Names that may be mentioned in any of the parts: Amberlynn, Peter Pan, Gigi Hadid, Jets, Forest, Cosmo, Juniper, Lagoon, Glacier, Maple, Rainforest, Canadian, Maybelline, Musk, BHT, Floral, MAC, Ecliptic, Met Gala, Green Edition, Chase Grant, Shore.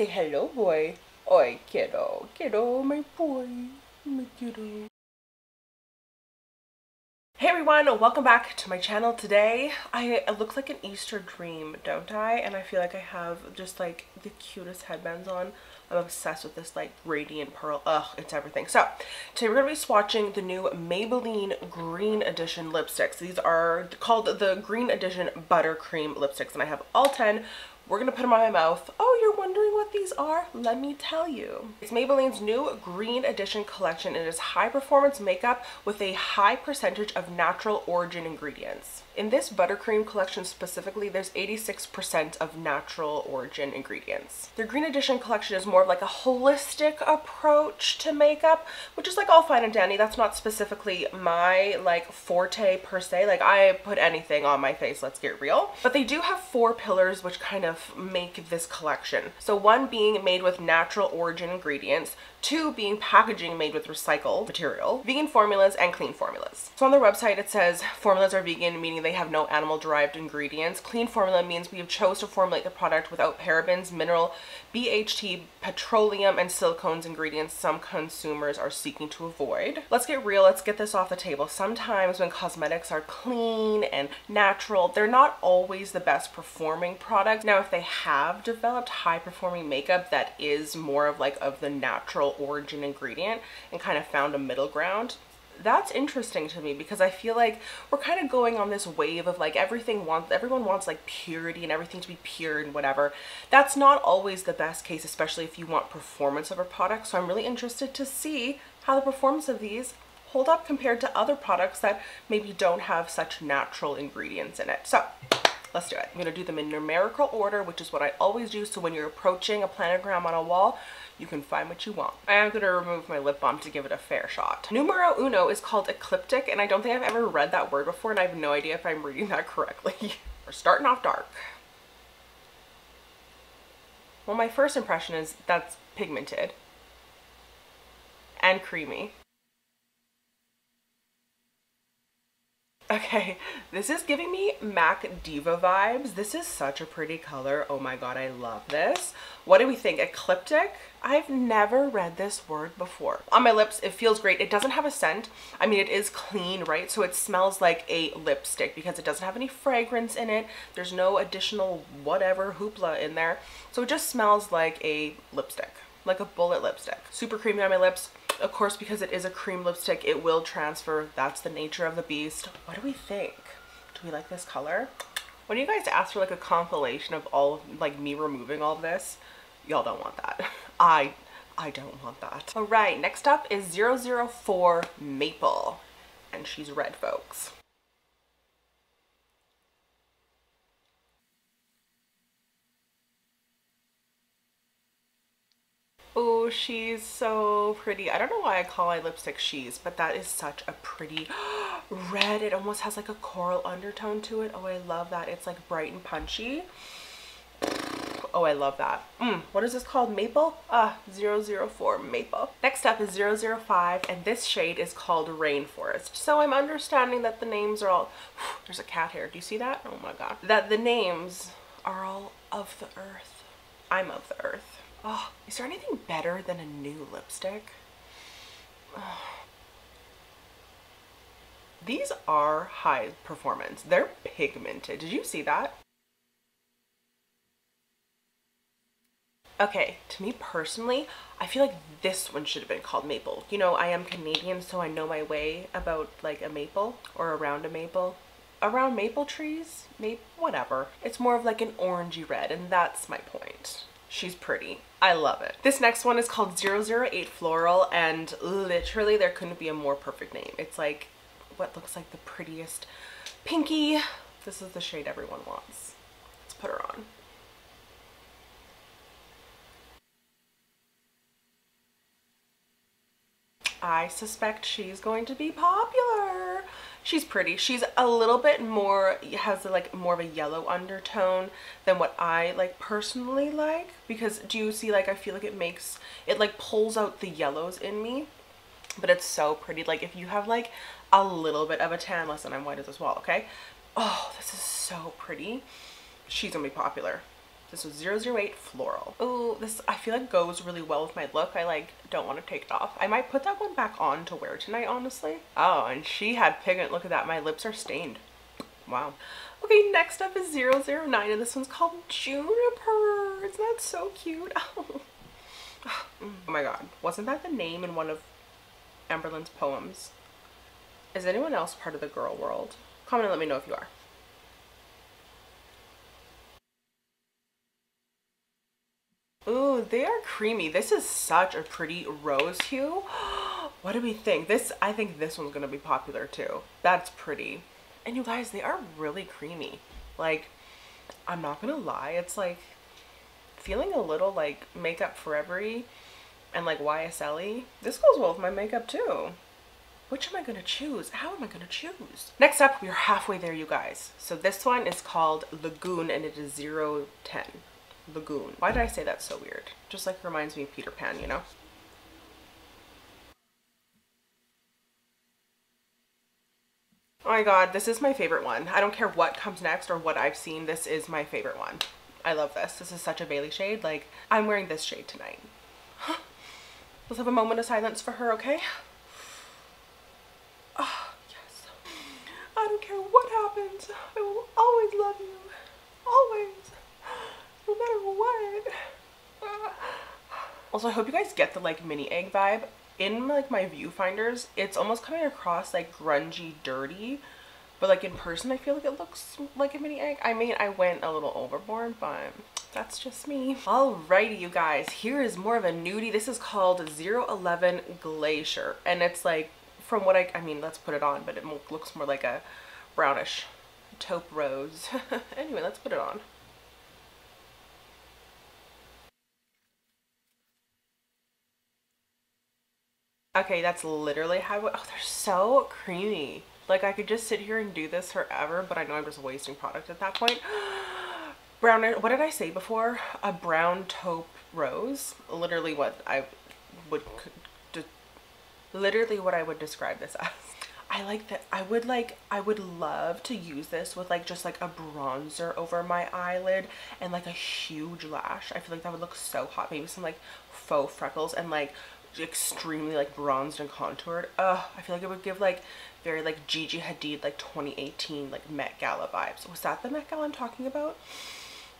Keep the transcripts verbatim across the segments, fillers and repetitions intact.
Say hello, boy. Oi, kiddo, kiddo, my boy, my kiddo. Hey everyone, welcome back to my channel. Today I, I look like an Easter dream, don't I? And I feel like I have just like the cutest headbands on. I'm obsessed with this like radiant pearl. Ugh, it's everything. So today we're going to be swatching the new Maybelline Green Edition lipsticks. These are called the Green Edition Buttercream lipsticks and I have all ten. We're going to put them on my mouth. Oh, you're wondering what these are? Let me tell you. It's Maybelline's new Green Edition collection. It is high performance makeup with a high percentage of natural origin ingredients. In this buttercream collection specifically, there's eighty-six percent of natural origin ingredients. The Green Edition collection is more of like a holistic approach to makeup, which is like all fine and dandy. That's not specifically my like forte per se. Like I put anything on my face, let's get real. But they do have four pillars which kind of make this collection. So one being made with natural origin ingredients, two being packaging made with recycled material, vegan formulas, and clean formulas. So on their website it says formulas are vegan, meaning they have no animal derived ingredients. Clean formula means we have chose to formulate the product without parabens, mineral, B H T, petroleum, and silicones, ingredients some consumers are seeking to avoid. Let's get real, let's get this off the table. Sometimes when cosmetics are clean and natural, they're not always the best performing products. Now if they have developed high performing makeup that is more of like of the natural origin ingredient and kind of found a middle ground, that's interesting to me because I feel like we're kind of going on this wave of like everything wants, everyone wants like purity and everything to be pure and whatever. That's not always the best case, especially if you want performance of a product. So I'm really interested to see how the performance of these hold up compared to other products that maybe don't have such natural ingredients in it. So let's do it. I'm going to do them in numerical order, which is what I always do. So when you're approaching a planogram on a wall, you can find what you want. I am going to remove my lip balm to give it a fair shot. Numero uno is called Ecliptic, and I don't think I've ever read that word before, and I have no idea if I'm reading that correctly. We're starting off dark. Well, my first impression is that's pigmented and creamy. Okay, this is giving me MAC Diva vibes. This is such a pretty color. Oh my god, I love this. What do we think? Ecliptic? I've never read this word before. On my lips, it feels great. It doesn't have a scent. I mean, it is clean, right? So it smells like a lipstick because it doesn't have any fragrance in it. There's no additional whatever hoopla in there. So it just smells like a lipstick, like a bullet lipstick. Super creamy on my lips. Of course, because it is a cream lipstick, it will transfer. That's the nature of the beast. What do we think? Do we like this color? When you guys ask for like a compilation of all of, like me removing all of this, y'all don't want that. I, I don't want that. All right, next up is zero zero four Maple, and she's red, folks. Oh, she's so pretty. I don't know why I call my lipstick she's, but that is such a pretty red. It almost has like a coral undertone to it. Oh, I love that. It's like bright and punchy. Oh, I love that. Mm, what is this called? Maple? Ah, zero zero four Maple. Next up is zero zero five, and this shade is called Rainforest. So I'm understanding that the names are all... There's a cat here. Do you see that? Oh my god. That the names are all of the earth. I'm of the earth. Oh, is there anything better than a new lipstick? Oh. These are high performance. They're pigmented. Did you see that? Okay, to me personally, I feel like this one should have been called Maple. You know, I am Canadian, so I know my way about like a maple or around a maple. Around maple trees? Maybe, whatever. It's more of like an orangey red, and that's my point. She's pretty. I love it. This next one is called zero zero eight Floral, and literally there couldn't be a more perfect name. It's like what looks like the prettiest pinky. This is the shade everyone wants. Let's put her on. I suspect she's going to be popular. She's pretty. She's a little bit more, has like more of a yellow undertone than what I like personally like, because do you see like I feel like it makes, it like pulls out the yellows in me, but it's so pretty. Like if you have like a little bit of a tan, listen, I'm white as this wall, okay? Oh, this is so pretty. She's gonna be popular. This is zero zero eight Floral. Oh, this I feel like goes really well with my look. I like don't want to take it off. I might put that one back on to wear tonight, honestly. Oh, and she had pigment. Look at that. My lips are stained. Wow. Okay, next up is zero zero nine, and this one's called Juniper. Isn't that so cute? Oh. Oh my god. Wasn't that the name in one of Amberlynn's poems? Is anyone else part of the girl world? Comment and let me know if you are. Ooh, they are creamy. This is such a pretty rose hue. What do we think? This, I think this one's gonna be popular too. That's pretty. And you guys, they are really creamy. Like, I'm not gonna lie, it's like feeling a little like Makeup Forever-y and like Y S L-y. This goes well with my makeup too. Which am I gonna choose? How am I gonna choose? Next up, we are halfway there, you guys. So this one is called Lagoon, and it is zero ten. Lagoon. Why did I say that so weird? Just like reminds me of Peter Pan, you know? Oh my god, this is my favorite one. I don't care what comes next or what I've seen, this is my favorite one. I love this. This is such a Bailey shade. Like, I'm wearing this shade tonight. Huh. Let's have a moment of silence for her, okay? Oh, yes. I don't care what happens. I will always love you. Always. No matter what. Uh. Also, I hope you guys get the, like, mini egg vibe. In like my viewfinders, it's almost coming across like grungy, dirty, but like in person I feel like it looks like a mini egg. I mean, I went a little overboard, but that's just me. Alrighty, you guys, here is more of a nudie. This is called zero eleven Glacier, and it's like, from what I I mean, let's put it on, but it looks more like a brownish taupe rose. Anyway, let's put it on. Okay, that's literally how it, oh, they're so creamy. Like, I could just sit here and do this forever, but I know I'm just wasting product at that point. Brown, what did I say before? A brown taupe rose. Literally what I would, literally what I would describe this as. I like that. I would like, I would love to use this with like just like a bronzer over my eyelid and like a huge lash. I feel like that would look so hot. Maybe some like faux freckles and like extremely like bronzed and contoured. Ugh, I feel like it would give like very like Gigi Hadid like twenty eighteen like Met Gala vibes. Was that the Met Gala I'm talking about?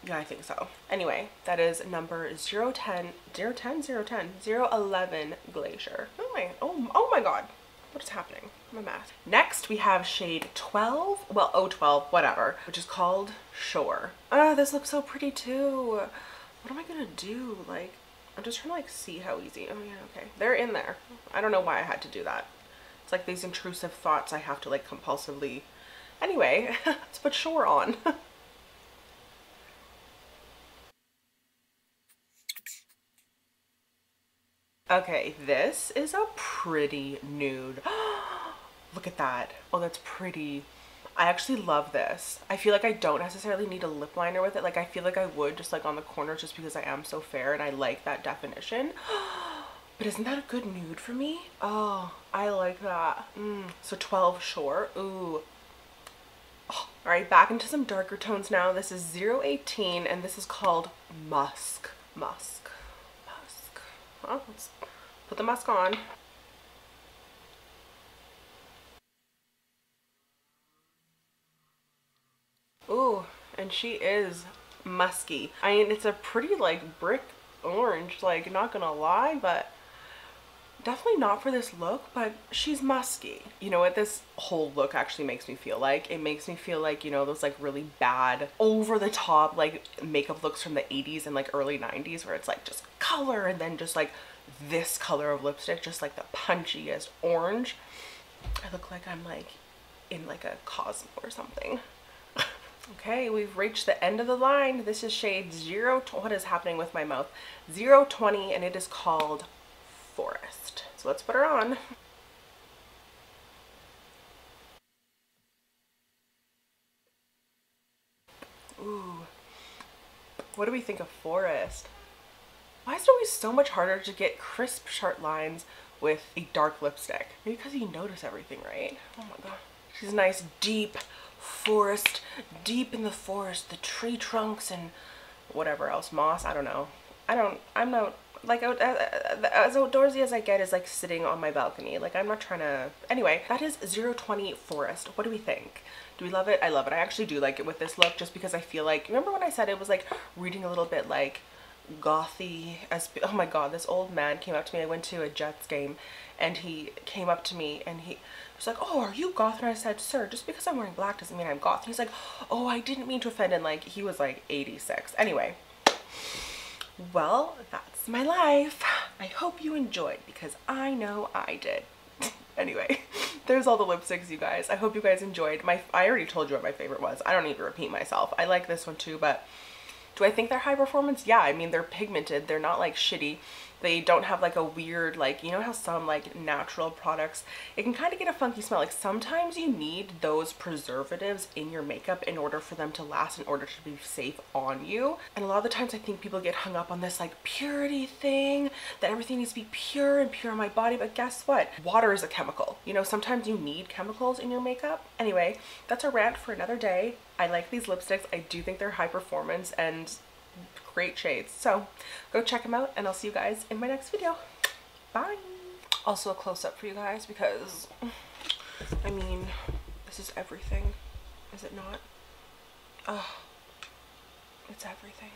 Yeah, I think so. Anyway, that is number zero ten, zero ten, zero ten, zero eleven Glacier. Oh my, oh, oh my god. What is happening? My math. Next we have shade twelve, well oh twelve, whatever, which is called Shore. Ah, oh, this looks so pretty too. What am I gonna do? Like, I'm just trying to like see how easy. Oh yeah, okay. They're in there. I don't know why I had to do that. It's like these intrusive thoughts I have to like compulsively. Anyway, let's put Shore on. Okay, this is a pretty nude. Look at that. Oh, that's pretty. I actually love this. I feel like I don't necessarily need a lip liner with it. Like, I feel like I would just like on the corner just because I am so fair and I like that definition. But isn't that a good nude for me? Oh, I like that. Mm. So twelve Shore. Ooh. Oh, all right, back into some darker tones now. This is zero eighteen, and this is called Musk. Musk. Musk. Oh, let's put the Musk on. Ooh, and she is musky. I mean, it's a pretty like brick orange, like, not gonna lie, but definitely not for this look, but she's musky. You know what this whole look actually makes me feel like? It makes me feel like, you know, those like really bad over the top like makeup looks from the eighties and like early nineties where it's like just color and then just like this color of lipstick, just like the punchiest orange. I look like I'm like in like a Cosmo or something. Okay, we've reached the end of the line. This is shade zero, what is happening with my mouth? zero twenty, and it is called Forest. So let's put her on. Ooh, what do we think of Forest? Why is it always so much harder to get crisp, sharp lines with a dark lipstick? Maybe because you notice everything, right? Oh my god. She's nice, deep forest, deep in the forest, the tree trunks and whatever else, moss, I don't know. I don't, I'm not, like, as outdoorsy as I get is like sitting on my balcony. Like, I'm not trying to, anyway, that is zero twenty Forest. What do we think? Do we love it? I love it. I actually do like it with this look just because I feel like, remember when I said it was like reading a little bit like gothy as, oh my god, this old man came up to me. I went to a Jets game and he came up to me and he was like, oh, are you goth? And I said, sir, just because I'm wearing black doesn't mean I'm goth. And he's like, oh, I didn't mean to offend. And like, he was like eighty-six. Anyway, well, that's my life. I hope you enjoyed because I know I did. Anyway, there's all the lipsticks, you guys. I hope you guys enjoyed. My, I already told you what my favorite was. I don't need to repeat myself. I like this one too, but do I think they're high performance? Yeah, I mean, they're pigmented. They're not like shitty. They don't have like a weird, like, you know how some like natural products, it can kind of get a funky smell. Like sometimes you need those preservatives in your makeup in order for them to last, in order to be safe on you. And a lot of the times I think people get hung up on this like purity thing, that everything needs to be pure and pure on my body. But guess what? Water is a chemical. You know, sometimes you need chemicals in your makeup. Anyway, that's a rant for another day. I like these lipsticks. I do think they're high performance and great shades, so go check them out and I'll see you guys in my next video. Bye. Also a close-up for you guys because I mean, this is everything, is it not? Oh, it's everything.